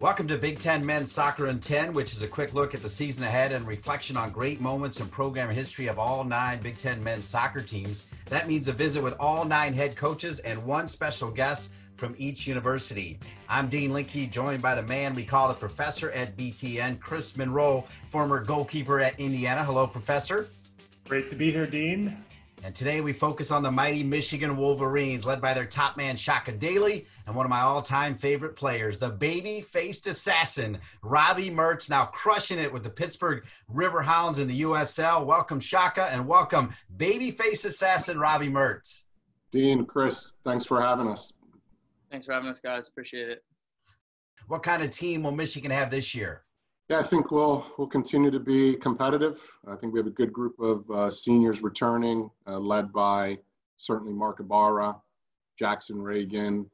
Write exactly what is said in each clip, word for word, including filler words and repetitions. Welcome to Big Ten Men's Soccer in ten, which is a quick look at the season ahead and reflection on great moments in program history of all nine Big Ten men's soccer teams. That means a visit with all nine head coaches and one special guest from each university. I'm Dean Linke, joined by the man we call the professor at B T N, Chris Monroe, former goalkeeper at Indiana. Hello, Professor. Great to be here, Dean. And today we focus on the mighty Michigan Wolverines, led by their top man, Chaka Daley, and one of my all-time favorite players, the baby-faced assassin, Robbie Mertz, now crushing it with the Pittsburgh River Hounds in the U S L. Welcome, Chaka, and welcome, baby-faced assassin, Robbie Mertz. Dean, Chris, thanks for having us. Thanks for having us, guys. Appreciate it. What kind of team will Michigan have this year? Yeah, I think we'll we'll continue to be competitive. I think we have a good group of uh, seniors returning, uh, led by certainly Mark Ibarra, Jackson Reagan,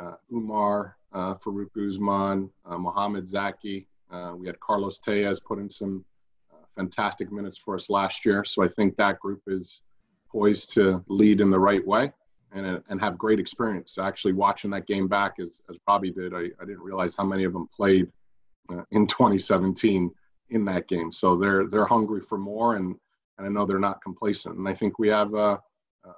uh, Umar uh, Farouk Guzman, uh, Mohamed Zaki. Uh, we had Carlos Tejas put in some uh, fantastic minutes for us last year. So I think that group is poised to lead in the right way and uh, and have great experience. Actually, watching that game back, as, as Robbie did, I, I didn't realize how many of them played Uh, in twenty seventeen in that game. So they're they're hungry for more, and, and I know they're not complacent. And I think we have a,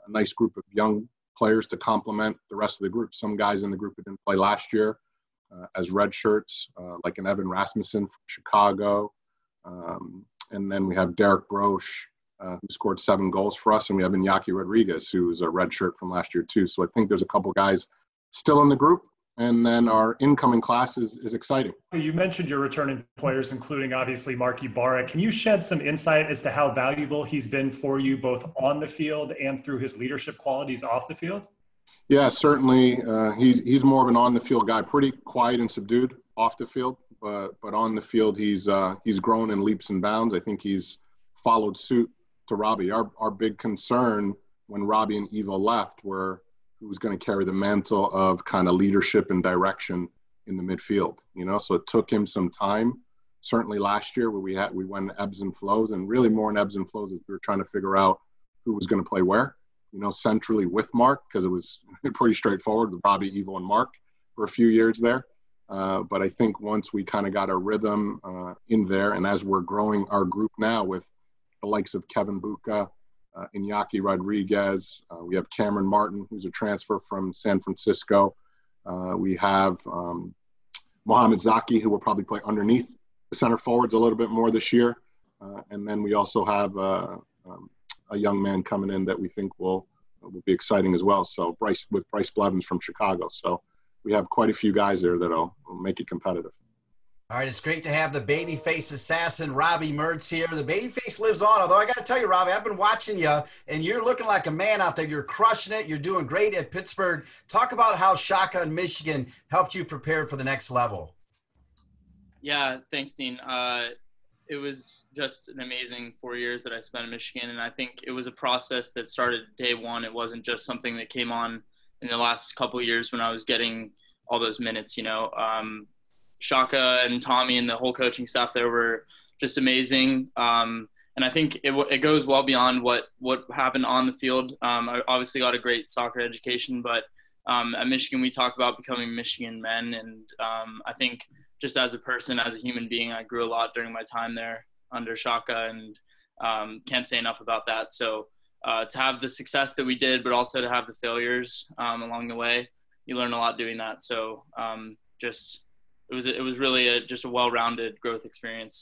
a nice group of young players to complement the rest of the group. Some guys in the group who didn't play last year uh, as red shirts, uh, like an Evan Rasmussen from Chicago. Um, and then we have Derek Broche, uh, who scored seven goals for us. And we have Iñaki Rodriguez, who was a red shirt from last year too. So I think there's a couple guys still in the group. And then our incoming class is, is exciting. You mentioned your returning players, including obviously Mark Ibarra. Can you shed some insight as to how valuable he's been for you both on the field and through his leadership qualities off the field? Yeah, certainly. Uh, he's he's more of an on-the-field guy, pretty quiet and subdued off the field. But, but on the field, he's uh, he's grown in leaps and bounds. I think he's followed suit to Robbie. Our, our big concern when Robbie and Eva left were who's going to carry the mantle of kind of leadership and direction in the midfield, you know? So it took him some time, certainly last year where we had, we went ebbs and flows, and really more in ebbs and flows as we were trying to figure out who was going to play where, you know, centrally with Mark, because it was pretty straightforward with Robbie, Evo, and Mark for a few years there. Uh, but I think once we kind of got our rhythm uh, in there, and as we're growing our group now with the likes of Kevin Buka, Uh, Iñaki Rodriguez, uh, we have Cameron Martin, who's a transfer from San Francisco. Uh, we have um, Mohamed Zaki, who will probably play underneath the center forwards a little bit more this year. Uh, and then we also have uh, um, a young man coming in that we think will will be exciting as well. So Bryce with Bryce Blevins from Chicago. So we have quite a few guys there that'll will make it competitive. All right, it's great to have the babyface assassin, Robbie Mertz, here. The babyface lives on, although I got to tell you, Robbie, I've been watching you, and you're looking like a man out there. You're crushing it. You're doing great at Pittsburgh. Talk about how Chaka and Michigan helped you prepare for the next level. Yeah, thanks, Dean. Uh, it was just an amazing four years that I spent in Michigan, and I think it was a process that started day one. It wasn't just something that came on in the last couple of years when I was getting all those minutes, you know. Um, Chaka and Tommy and the whole coaching staff there were just amazing. Um, and I think it, it goes well beyond what, what happened on the field. Um, I obviously got a great soccer education, but um, at Michigan, we talk about becoming Michigan men. And um, I think just as a person, as a human being, I grew a lot during my time there under Chaka, and um, can't say enough about that. So uh, to have the success that we did, but also to have the failures um, along the way, you learn a lot doing that. So um, just, It was, it was really a, just a well-rounded growth experience.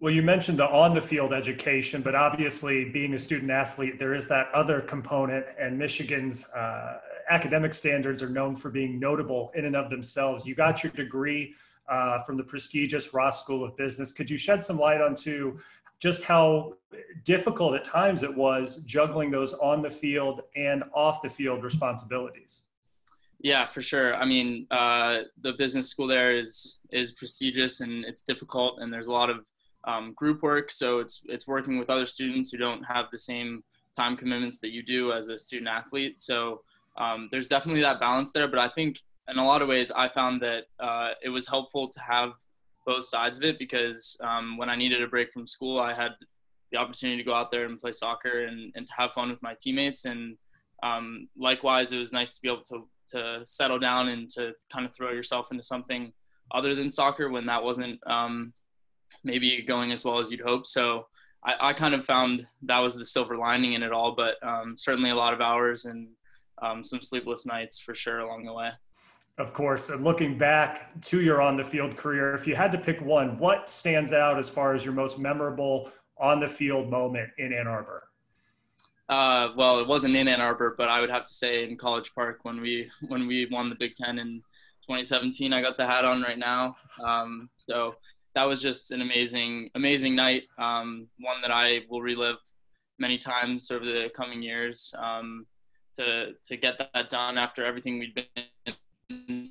Well, you mentioned the on-the-field education, but obviously being a student athlete, there is that other component, and Michigan's uh, academic standards are known for being notable in and of themselves. You got your degree uh, from the prestigious Ross School of Business. Could you shed some light onto just how difficult at times it was juggling those on-the-field and off-the-field responsibilities? Yeah, for sure. I mean, uh, the business school there is is prestigious, and it's difficult, and there's a lot of um, group work. So it's it's working with other students who don't have the same time commitments that you do as a student athlete. So um, there's definitely that balance there. But I think in a lot of ways, I found that uh, it was helpful to have both sides of it, because um, when I needed a break from school, I had the opportunity to go out there and play soccer and, and to have fun with my teammates. And um, likewise, it was nice to be able to to settle down and to kind of throw yourself into something other than soccer when that wasn't um, maybe going as well as you'd hope. So I, I kind of found that was the silver lining in it all, but um, certainly a lot of hours and um, some sleepless nights for sure along the way. Of course, and looking back to your on-the-field career, if you had to pick one, what stands out as far as your most memorable on-the-field moment in Ann Arbor? Uh, well, it wasn't in Ann Arbor, but I would have to say in College Park when we when we won the Big Ten in twenty seventeen. I got the hat on right now. Um, so that was just an amazing, amazing night, um, one that I will relive many times over the coming years. Um, to to get that done after everything we'd been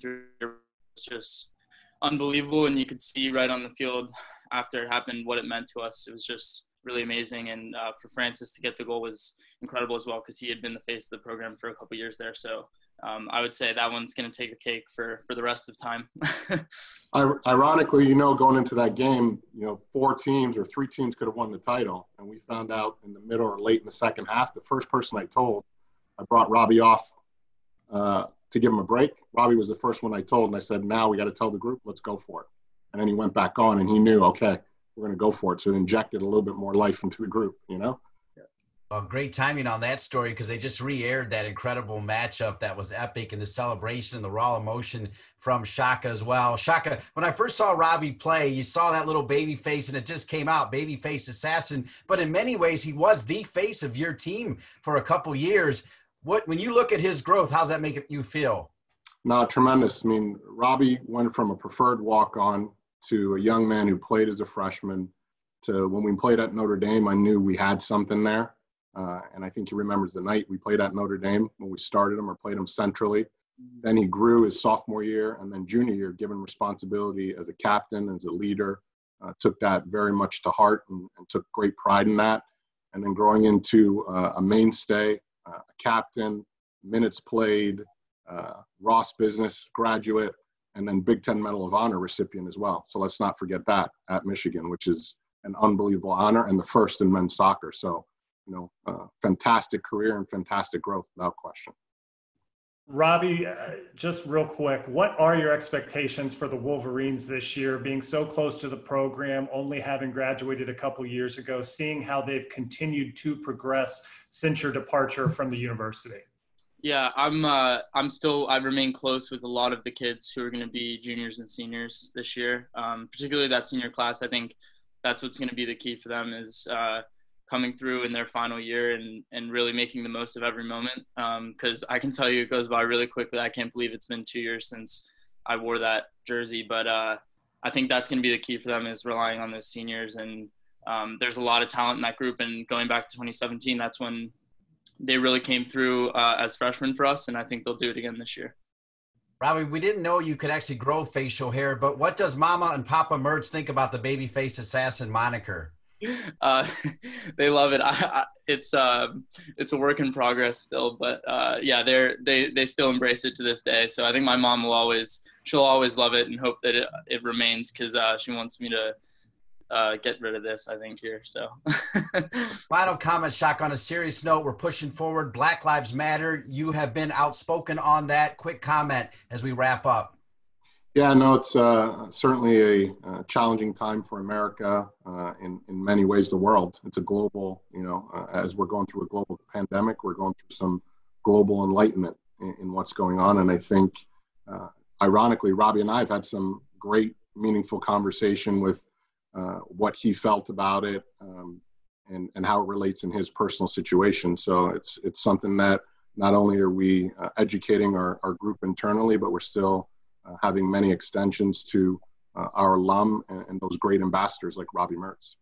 through was just unbelievable, and you could see right on the field after it happened what it meant to us. It was just really amazing, and uh, for Francis to get the goal was incredible as well, because he had been the face of the program for a couple years there. So um, I would say that one's going to take the cake for for the rest of time. Ironically, you know, going into that game, you know, four teams or three teams could have won the title, and we found out in the middle or late in the second half. The first person I told, I brought Robbie off uh, to give him a break. Robbie was the first one I told, and I said, "Now we got to tell the group, let's go for it." And then he went back on, and he knew, okay, we're going to go for it. So it injected a little bit more life into the group, you know? Yeah. Well, great timing on that story, because they just re-aired that incredible matchup that was epic, and the celebration and the raw emotion from Chaka as well. Chaka, when I first saw Robbie play, you saw that little baby face, and it just came out, baby face assassin. But in many ways, he was the face of your team for a couple years. What, when you look at his growth, how's that make you feel? No, tremendous. I mean, Robbie went from a preferred walk-on to a young man who played as a freshman, to when we played at Notre Dame, I knew we had something there. Uh, and I think he remembers the night we played at Notre Dame when we started him or played him centrally. Then he grew his sophomore year and then junior year, given responsibility as a captain, as a leader, uh, took that very much to heart and, and took great pride in that. And then growing into uh, a mainstay, uh, a captain, minutes played, uh, Ross Business graduate, and then Big Ten Medal of Honor recipient as well. So let's not forget that at Michigan, which is an unbelievable honor and the first in men's soccer. So, you know, uh, fantastic career and fantastic growth without question. Robbie, uh, just real quick, what are your expectations for the Wolverines this year, being so close to the program, only having graduated a couple years ago, seeing how they've continued to progress since your departure from the university? Yeah, I'm uh, I'm still, I remain close with a lot of the kids who are going to be juniors and seniors this year, um, particularly that senior class. I think that's what's going to be the key for them, is uh, coming through in their final year and, and really making the most of every moment, because um, I can tell you it goes by really quickly. I can't believe it's been two years since I wore that jersey, but uh, I think that's going to be the key for them, is relying on those seniors. And um, there's a lot of talent in that group, and going back to twenty seventeen, that's when they really came through uh, as freshmen for us, and I think they'll do it again this year. Robbie, we didn't know you could actually grow facial hair, but what does Mama and Papa Mertz think about the babyface assassin moniker? Uh, they love it. I, I, it's uh, it's a work in progress still, but uh, yeah, they're they they still embrace it to this day. So I think my mom will always she'll always love it and hope that it it remains, because uh, she wants me to Uh, get rid of this, I think, here. So final comment, Chaka. On a serious note, we're pushing forward. Black Lives Matter. You have been outspoken on that. Quick comment as we wrap up. Yeah, no, it's uh, certainly a uh, challenging time for America, uh, in, in many ways, the world. It's a global, you know, uh, as we're going through a global pandemic, we're going through some global enlightenment in, in what's going on. And I think, uh, ironically, Robbie and I have had some great, meaningful conversation with Uh, what he felt about it, um, and, and how it relates in his personal situation. So it's it's something that not only are we uh, educating our, our group internally, but we're still uh, having many extensions to uh, our alum and, and those great ambassadors like Robbie Mertz.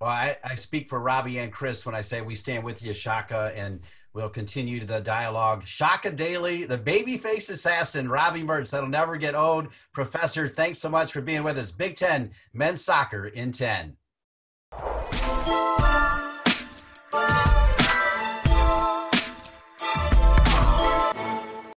Well, I, I speak for Robbie and Chris when I say we stand with you, Chaka, and we'll continue the dialogue. Chaka Daley, the babyface assassin, Robbie Mertz, that'll never get old. Professor, thanks so much for being with us. Big Ten Men's Soccer in ten.